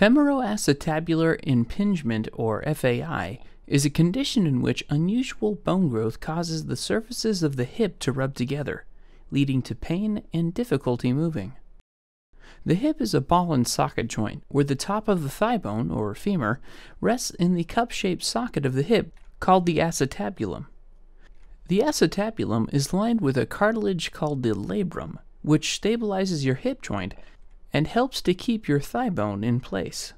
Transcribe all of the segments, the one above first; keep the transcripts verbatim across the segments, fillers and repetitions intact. Femoroacetabular impingement, or F A I, is a condition in which unusual bone growth causes the surfaces of the hip to rub together, leading to pain and difficulty moving. The hip is a ball and socket joint where the top of the thigh bone, or femur, rests in the cup-shaped socket of the hip called the acetabulum. The acetabulum is lined with a cartilage called the labrum, which stabilizes your hip joint and helps to keep your thigh bone in place.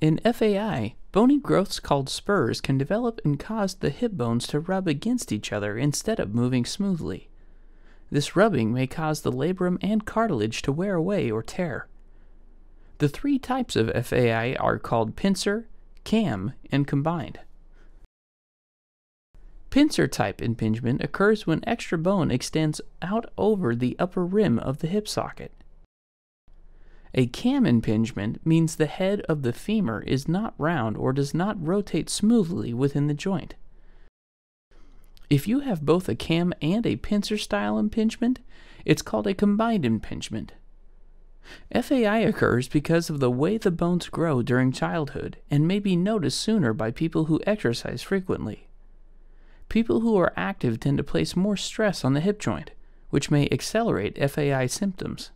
In F A I, bony growths called spurs can develop and cause the hip bones to rub against each other instead of moving smoothly. This rubbing may cause the labrum and cartilage to wear away or tear. The three types of F A I are called pincer, cam, and combined. Pincer type impingement occurs when extra bone extends out over the upper rim of the hip socket. A cam impingement means the head of the femur is not round or does not rotate smoothly within the joint. If you have both a cam and a pincer-style impingement, it's called a combined impingement. F A I occurs because of the way the bones grow during childhood and may be noticed sooner by people who exercise frequently. People who are active tend to place more stress on the hip joint, which may accelerate F A I symptoms.